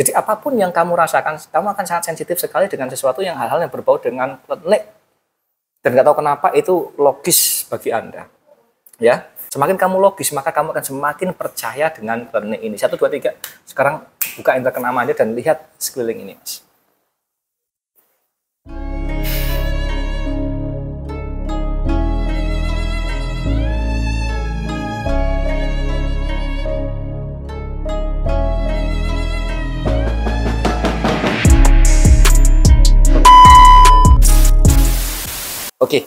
Jadi apapun yang kamu rasakan, kamu akan sangat sensitif sekali dengan sesuatu yang hal-hal yang berbau dengan klinik. Dan nggak tahu kenapa itu logis bagi Anda. Ya, semakin kamu logis, maka kamu akan semakin percaya dengan klinik ini. 1, 2, 3. Sekarang buka internet aja dan lihat sekeliling ini, Mas. Oke,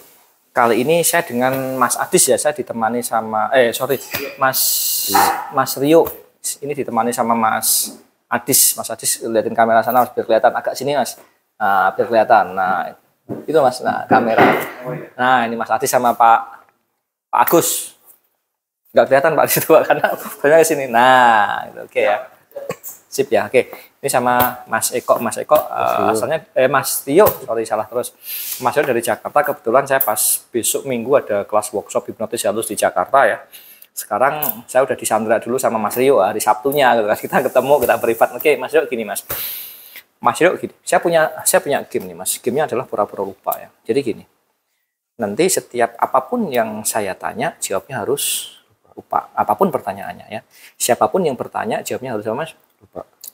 kali ini saya dengan Mas Adis ya, saya ditemani sama, Mas Rio. Ini ditemani sama Mas Adis. Mas Adis, liatin kamera sana, biar kelihatan. Agak sini, Mas. Nah, biar kelihatan. Nah, itu Mas, nah, kamera. Nah, ini Mas Adis sama Pak Agus. Nggak kelihatan Pak Adis itu, karena banyak ke sini. Nah, oke okay, ya. Sip ya, oke. Ini sama Mas Eko, asalnya Mas Rio dari Jakarta. Kebetulan saya pas besok Minggu ada kelas workshop hipnotis halus di Jakarta ya. Sekarang saya udah disandra dulu sama Mas Rio hari Sabtunya, kita ketemu, kita privat. Oke, Mas Rio gini, Mas. Mas Rio gini, saya punya game nih, Mas. Gamenya adalah pura-pura lupa ya. Jadi gini, nanti setiap apapun yang saya tanya, jawabnya harus lupa. Apapun pertanyaannya ya. Siapapun yang bertanya, jawabnya harus sama, Mas.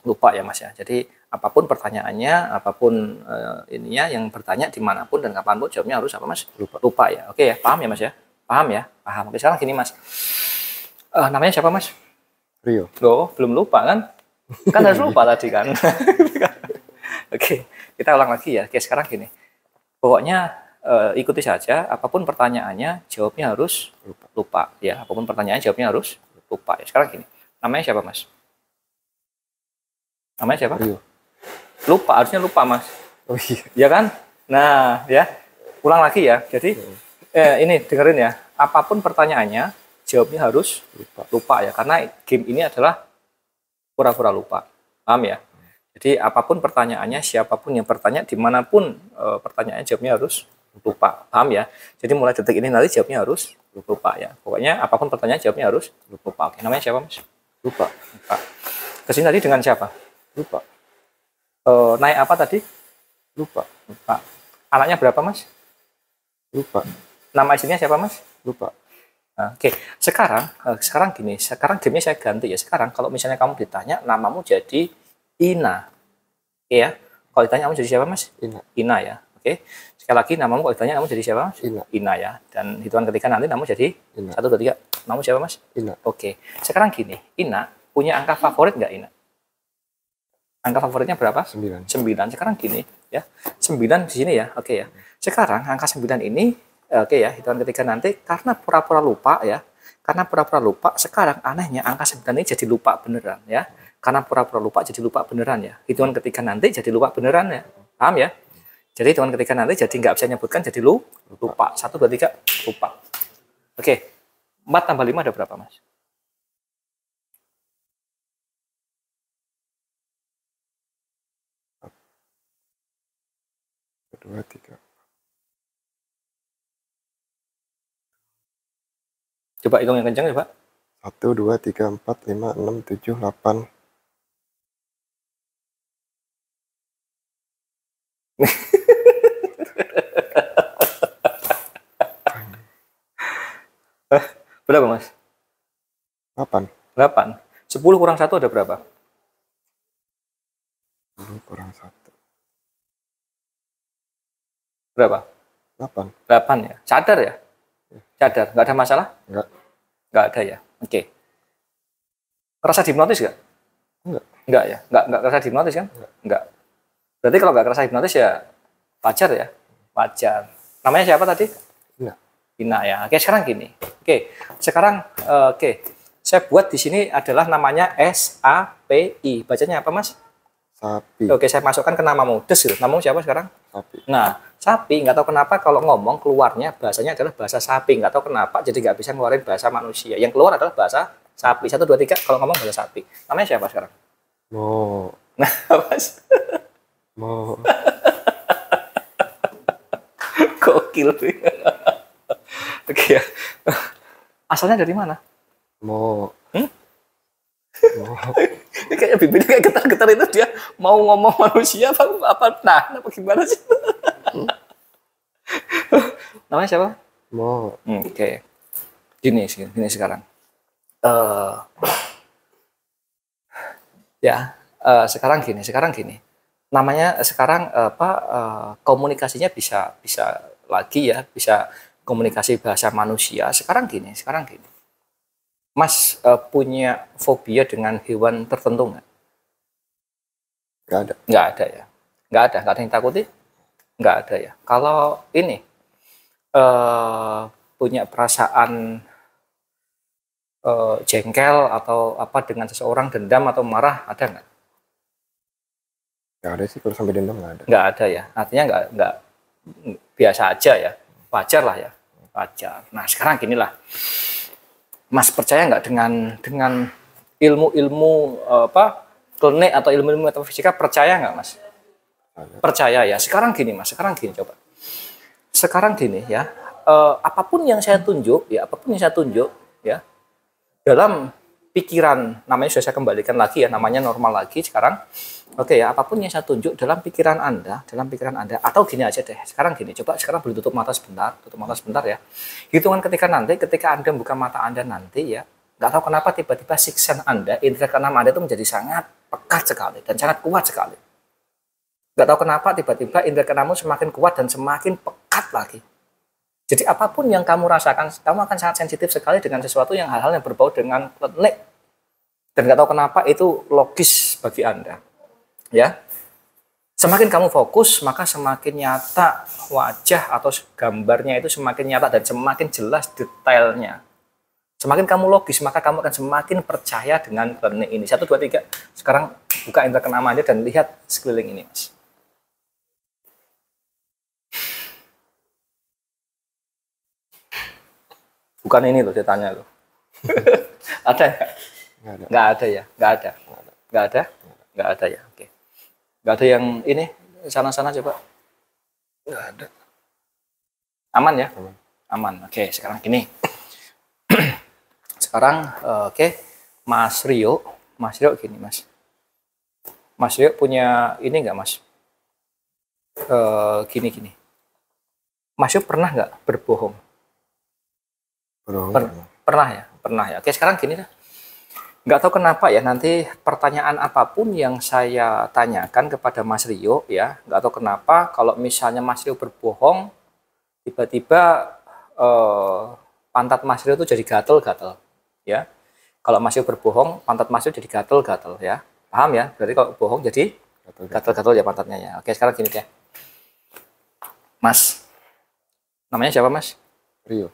Lupa ya, Mas ya. Jadi apapun pertanyaannya, apapun ininya, yang bertanya dimanapun dan kapanpun, jawabnya harus apa, Mas? Lupa ya. Oke ya, paham ya, Mas ya? Paham ya? Paham. Oke, sekarang gini, Mas. Namanya siapa, Mas? Rio. Loh, belum lupa kan? Kan harus lupa tadi kan? Oke, kita ulang lagi ya. Oke, sekarang gini. Pokoknya ikuti saja, apapun pertanyaannya, jawabnya harus lupa ya. Apapun pertanyaannya, jawabnya harus lupa ya. Sekarang gini. Namanya siapa, Mas? Namanya siapa? Rio. Lupa, harusnya lupa, Mas. Oh iya. Ya kan? Nah, ya. Ulang lagi ya. Jadi, ini dengerin ya. Apapun pertanyaannya, jawabnya harus lupa ya. Karena game ini adalah pura-pura lupa. Paham ya? Jadi, apapun pertanyaannya, siapapun yang bertanya, dimanapun pertanyaannya, jawabnya harus lupa. Paham ya? Jadi, mulai detik ini nanti jawabnya harus lupa ya. Pokoknya, apapun pertanyaan, jawabnya harus lupa. Oke, namanya siapa, Mas? Lupa. Kesini tadi dengan siapa? Lupa. Naik apa tadi? Lupa. Anaknya berapa, Mas? Lupa. Nama istrinya siapa, Mas? Lupa. Nah, oke, sekarang gini, sekarang gamenya saya ganti ya. Sekarang kalau misalnya kamu ditanya, namamu jadi Ina. Oke ya. Kalau ditanya kamu jadi siapa, Mas? Ina ya. Oke. Sekali lagi, namamu kalau ditanya kamu jadi siapa, Mas? Ina ya. Dan hitungan ketiga nanti kamu jadi Ina. 1, 2, 3. Namamu siapa, Mas? Ina. Oke. Sekarang gini, Ina punya angka favorit nggak, Ina? Angka favoritnya berapa? 9. Sekarang gini ya, 9 di sini ya, oke ya. Sekarang angka 9 ini, oke ya, hitungan ketiga nanti, karena pura-pura lupa ya, sekarang anehnya angka 9 ini jadi lupa beneran ya, hitungan ketiga nanti jadi lupa beneran ya, paham ya? Jadi hitungan ketiga nanti jadi nggak bisa nyebutkan, jadi lupa. 1, 2, 3, lupa. Oke, 4 tambah 5 ada berapa, Mas? 2, 3. Coba hitung yang kencang, coba. 1, 2, 3, 4, 5, 6, 7, 8. Berapa, Mas? 8. 10 kurang 1 ada berapa? 10 kurang 1. Berapa? 8 ya. Sadar ya? Sadar, nggak ada masalah? Nggak ada ya. Oke. Ngerasa dihipnotis nggak? Nggak ya. Nggak ngerasa dihipnotis kan? Nggak. Berarti kalau nggak ngerasa hipnotis ya wajar ya? Wajar. Namanya siapa tadi? Ina ya. Oke, sekarang gini. Oke. Sekarang oke. Saya buat di sini adalah namanya SAPI. Bacanya apa, Mas? Sapi. Oke, saya masukkan ke namamu. Des gitu. Namamu siapa sekarang? Sapi. Nah, sapi nggak tahu kenapa kalau ngomong keluarnya bahasanya adalah bahasa sapi. Nggak tahu kenapa, jadi nggak bisa ngeluarin bahasa manusia. Yang keluar adalah bahasa sapi. 1, 2, 3 kalau ngomong bahasa sapi. Namanya siapa sekarang? Mo. Nah, Mas. Mo. Gokil. Oke ya. Asalnya dari mana? Mo. Mo. Ini kayaknya bibirnya kayak getar-getar itu dia mau ngomong manusia apa nah apa gimana sih? Namanya siapa? Mo. Oke. Gini sekarang. Sekarang gini. Namanya sekarang komunikasinya bisa lagi ya, bisa komunikasi bahasa manusia. Sekarang gini. Mas punya fobia dengan hewan tertentu nggak? Nggak ada ya. Nggak ada yang takuti? Nggak ada ya. Kalau ini punya perasaan jengkel atau apa dengan seseorang, dendam atau marah, ada nggak? Nggak ada sih, kalau sampai dendam nggak ada. Nggak ada ya. Artinya nggak biasa aja ya. Wajar lah ya. Wajar. Nah sekarang ginilah. Mas percaya nggak dengan ilmu-ilmu klinik atau ilmu-ilmu metafisika, percaya nggak Mas? Percaya ya. Sekarang gini ya. Apapun yang saya tunjuk ya. Dalam pikiran, namanya sudah saya kembalikan lagi ya, namanya normal lagi sekarang. Oke ya, apapun yang saya tunjuk dalam pikiran Anda atau gini aja deh. Sekarang boleh tutup mata sebentar ya. Hitungan ketika Anda buka mata Anda nanti ya, nggak tahu kenapa tiba-tiba sixth sense Anda, indera keenam Anda itu menjadi sangat pekat sekali dan sangat kuat sekali. Nggak tahu kenapa tiba-tiba indera keenammu semakin kuat dan semakin pekat lagi. Jadi apapun yang kamu rasakan, kamu akan sangat sensitif sekali dengan sesuatu yang hal-hal yang berbau dengan klinik. Dan nggak tahu kenapa itu logis bagi Anda. Ya, semakin kamu fokus maka semakin nyata wajah atau gambarnya itu semakin nyata dan semakin jelas detailnya. Semakin kamu logis maka kamu akan semakin percaya dengan klinik ini. 1, 2, 3. Sekarang buka indera keenam Anda dan lihat sekeliling ini, Mas. Bukan ini loh ditanya loh. Ada nggak? Nggak ada ya. Oke. Nggak ada yang ini, sana-sana coba. Nggak ada. Aman ya? Aman. Oke, sekarang gini. Oke. Mas Rio gini, Mas. Mas Rio punya ini nggak, Mas? Gini. Mas Rio pernah nggak berbohong? Pernah ya. Oke, sekarang gini dah. Nggak tahu kenapa ya, nanti pertanyaan apapun yang saya tanyakan kepada Mas Rio ya, nggak tahu kenapa kalau misalnya Mas Rio berbohong, tiba-tiba pantat Mas Rio itu jadi gatel-gatel ya. Kalau Mas Rio berbohong, pantat Mas Rio jadi gatel-gatel ya. Paham ya? Berarti kalau bohong jadi gatel-gatel ya pantatnya ya. Oke, sekarang gini deh. Mas, namanya siapa Mas? Rio.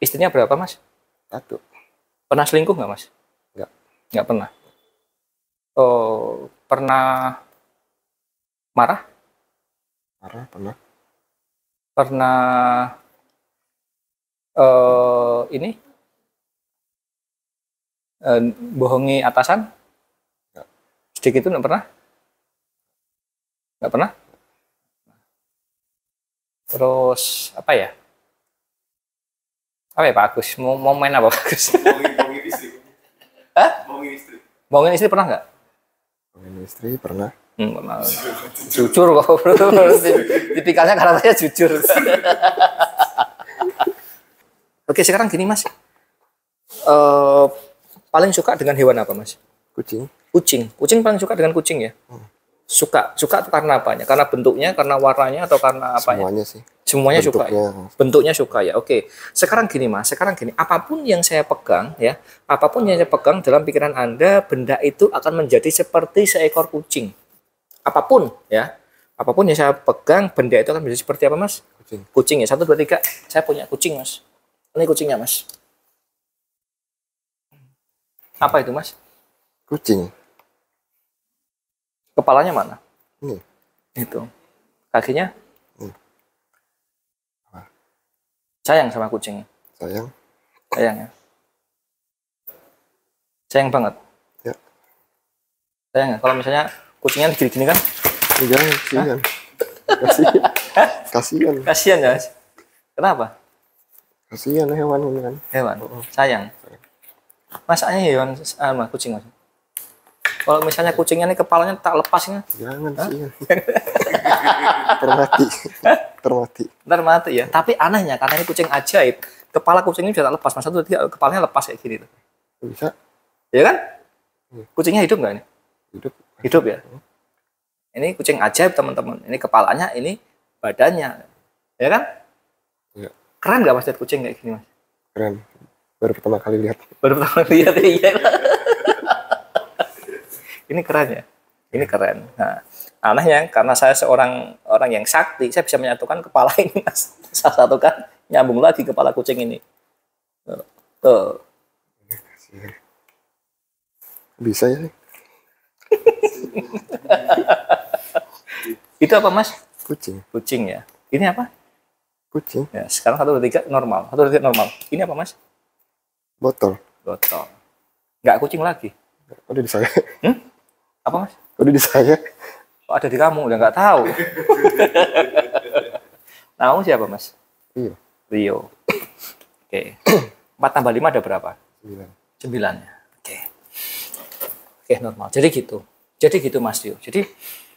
Istrinya berapa Mas? 1. Pernah selingkuh nggak Mas? Nggak pernah. Pernah marah? Marah pernah. Pernah bohongi atasan? Nggak. Sedikit itu nggak pernah? Nggak pernah. Terus apa ya? Apa ya Pak Agus? Mau main apa Pak Agus? Bohongin istri. Hah? Bohongin istri pernah nggak? Bohongin istri pernah. Jujur kok bro. Tipikalnya karakternya jujur. Oke sekarang gini Mas. Paling suka dengan hewan apa Mas? Kucing. Kucing paling suka dengan kucing ya? Suka karena apanya? Karena bentuknya, karena warnanya, atau karena apanya? Semuanya sih. Semuanya bentuknya. Suka ya? Bentuknya suka ya. Oke. Sekarang gini Mas. Apapun yang saya pegang dalam pikiran Anda, benda itu akan menjadi seperti seekor kucing. Apapun yang saya pegang, benda itu akan menjadi seperti apa Mas? Kucing ya. 1, 2, 3. Saya punya kucing Mas. Ini kucingnya Mas. Apa itu Mas? Kucing. Kepalanya mana? Ini. Itu. Kakinya? Sayang sama kucing. Sayang ya. Sayang banget. Ya. Sayang ya. Kalau misalnya kucingnya digini-gini kan? Kasihan. Kasihan ya. Kenapa? Kasihan hewan ini kan. Hewan. Sayang. Masaknya hewan sama kucing Mas. Kalau misalnya kucingnya ini kepalanya tak lepasnya. Jangan sih. Termati. Termati. Termati ya. Tapi anehnya karena ini kucing ajaib, kepala kucingnya sudah tak lepas. Masa itu kepalanya lepas kayak gini tuh. Bisa. Ya kan? Kucingnya hidup nggak ini? Hidup. Hidup ya. Ini kucing ajaib teman-teman. Ini kepalanya, ini badannya. Ya kan? Ya. Keren nggak Mas lihat kucing kayak gini Mas? Keren. Baru pertama kali lihat. Baru pertama kali lihat ya. Ini keren ya, ini keren. Nah, anehnya karena saya seorang yang sakti, saya bisa menyatukan kepala ini Mas. Saya satukan, nyambung lagi kepala kucing ini. Tuh. Bisa ya? Itu apa Mas? Kucing. Kucing ya. Ini apa? Kucing. Ya, sekarang 1, 2, 3 normal. 1, 2, 3 normal. Ini apa Mas? Botol. Botol. Nggak kucing lagi. Udah di saya. Apa Mas? Udah di saya. Oh, ada di kamu, udah nggak tahu. Tahu siapa Mas? Rio. Rio. Oke. 4 tambah 5 ada berapa? 9. 9. Oke. Oke normal. Jadi gitu Mas Rio. Jadi